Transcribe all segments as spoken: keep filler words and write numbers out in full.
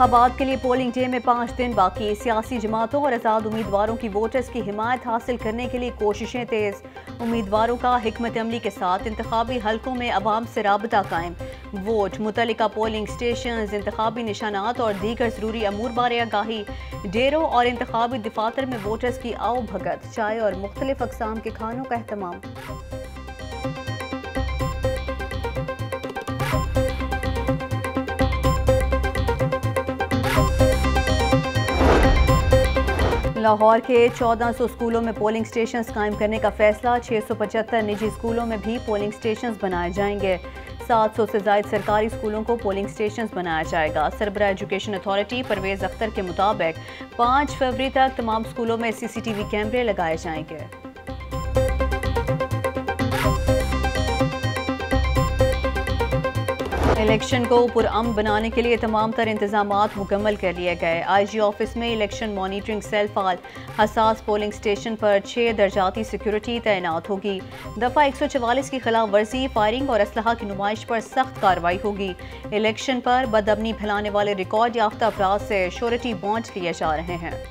इंतखाबात के लिए पोलिंग डे में पाँच दिन बाकी। सियासी जमातों और आज़ाद उम्मीदवारों की वोटर्स की हिमायत हासिल करने के लिए कोशिशें तेज़। उम्मीदवारों का हिकमत अमली के साथ इंतखाबी हलकों में अवाम से राबता कायम। वोट, मुतलिका पोलिंग स्टेशन, इंतखाबी निशानात और दीगर ज़रूरी अमूर बारे आगाही। डेरों और इंतखाबी दफातर में वोटर्स की आओ भगत। चाय और मुख्तलिफ अक़साम के खानों का अहतमाम। लाहौर के चौदह सौ स्कूलों में पोलिंग स्टेशंस कायम करने का फैसला। छः सौ पचहत्तर निजी स्कूलों में भी पोलिंग स्टेशंस बनाए जाएंगे। सात सौ से ज्यादा सरकारी स्कूलों को पोलिंग स्टेशंस बनाया जाएगा। सरबरा एजुकेशन अथॉरिटी परवेज़ अख्तर के मुताबिक पाँच फरवरी तक तमाम स्कूलों में सीसीटीवी कैमरे लगाए जाएंगे। इलेक्शन को पुरअमन बनाने के लिए तमाम तर इंतजाम मुकम्मल कर लिए गए। आई जी ऑफिस में इलेक्शन मॉनिटरिंग सेल फाल। हसास पोलिंग स्टेशन पर छः दर्जाती सिक्योरिटी तैनात होगी। दफ़ा एक सौ चवालीस की खिलाफ वर्जी, फायरिंग और असलहा की नुमाइश पर सख्त कार्रवाई होगी। इलेक्शन पर बदअमनी फैलाने वाले रिकॉर्ड याफ्ता अफराद से श्योरिटी बॉन्ड लिए जा रहे हैं।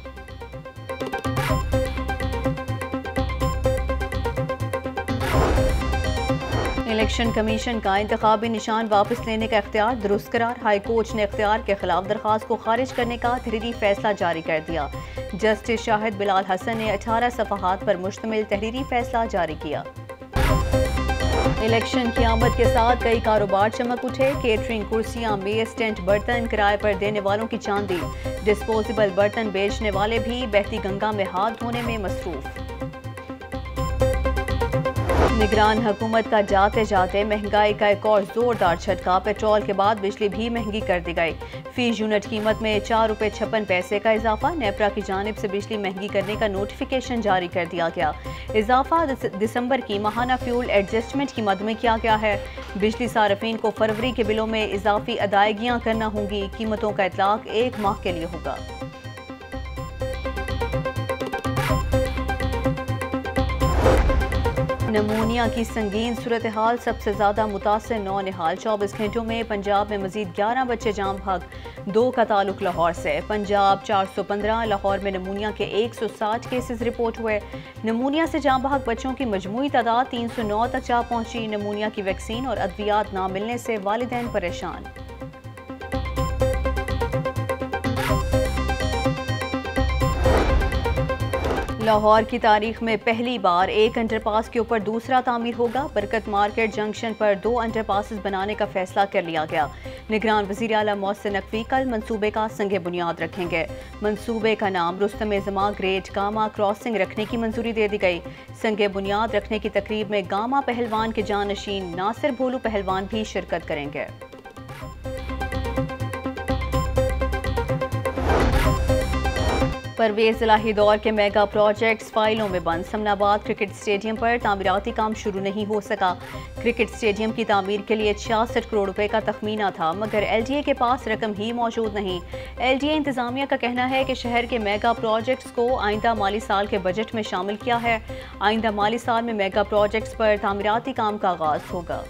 इलेक्शन कमीशन का इंतखाबी निशान वापस लेने का इख्तियार दुरुस्त करार। हाई कोर्ट ने इख्तियार के खिलाफ दरख्वास्त को खारिज करने का तहरीरी फैसला जारी कर दिया। जस्टिस शाहिद बिलाल हसन ने अठारह सफहात पर मुश्तमिल तहरीरी फैसला जारी किया। इलेक्शन की आमद के साथ कई कारोबार चमक उठे। केटरिंग, कुर्सियां, मेज, टेंट, बर्तन किराए पर देने वालों की चांदी, डिस्पोजेबल बर्तन बेचने वाले भी बहती गंगा में हाथ धोने में मसरूफ। निगरान हुकूमत का जाते जाते महंगाई का एक और जोरदार झटका। पेट्रोल के बाद बिजली भी महंगी कर दी गई। फीस यूनिट कीमत में चार रुपये छप्पन पैसे का इजाफा। नेपरा की जानिब से बिजली महंगी करने का नोटिफिकेशन जारी कर दिया गया। इजाफा दिसंबर की माहाना फ्यूल एडजस्टमेंट की मद में किया गया है। बिजली सार्फिन को फरवरी के बिलों में इजाफी अदायगियाँ करना होंगी। कीमतों का इतलाक एक माह के लिए होगा। नमूनिया की संगीन सूरत हाल सबसे ज़्यादा मुतासर नौनिहाल। चौबीस घंटों में पंजाब में मजीद ग्यारह बच्चे जाम भाग। दो का ताल्लुक लाहौर से। पंजाब चार सौ पंद्रह, लाहौर में नमूनिया के एक सौ साठ केसेस रिपोर्ट हुए। नमूनिया से जाम भाग बच्चों की मजमूई तादाद तीन सौ नौ तक जा पहुँची। नमूनिया की वैक्सीन और अद्वियात ना मिलने से वालिदैन परेशान। लाहौर की तारीख में पहली बार एक अंडरपास के ऊपर दूसरा तामीर होगा। बरकत मार्केट जंक्शन पर दो अंडरपासेस बनाने का फैसला कर लिया गया। निगरान वज़ीर आला मोहसिन नकवी कल मंसूबे का संग बुनियाद रखेंगे। मंसूबे का नाम रस्तमजमा ग्रेट गामा क्रॉसिंग रखने की मंजूरी दे दी गई। संग बुनियाद रखने की तकरीब में गामा पहलवान के जानशीन नासिर भोलू पहलवान भी शिरकत करेंगे। परवेज इलाही दौर के मेगा प्रोजेक्ट्स फाइलों में बंद। समनाबाद क्रिकेट स्टेडियम पर तामीराती काम शुरू नहीं हो सका। क्रिकेट स्टेडियम की तामीर के लिए छियासठ करोड़ रुपए का तखमीना था, मगर एलडीए के पास रकम ही मौजूद नहीं। एलडीए इंतजामिया का कहना है कि शहर के मेगा प्रोजेक्ट्स को आइंदा माली साल के बजट में शामिल किया है। आइंदा माली साल में मेगा प्रोजेक्ट्स पर तामीराती काम का आगाज़ होगा।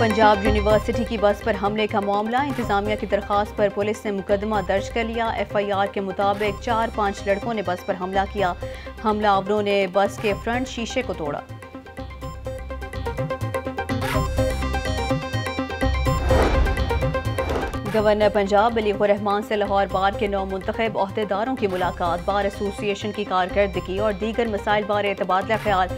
पंजाब यूनिवर्सिटी की बस पर हमले का मामला। इंतजामिया की दरख्वास्त पर पुलिस ने मुकदमा दर्ज कर लिया। एफ आई आर के मुताबिक चार पाँच लड़कों ने बस पर हमला किया। हमला आवरों ने बस के फ्रंट शीशे को तोड़ा। गवर्नर पंजाब बलीगुर रहमान से लाहौर बार के नौ मुंतखब अहदेदारों की मुलाकात। बार एसोसिएशन की कारकर्दगी और दीगर मसाइल बारे तबादला ख्याल।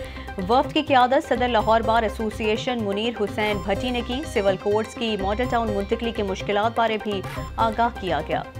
वफ्द की क़यादत सदर लाहौर बार एसोसिएशन मुनीर हुसैन भट्टी ने की। सिविल कोर्ट्स की मॉडल टाउन मुंतकली की मुश्किलात बारे भी आगाह किया गया।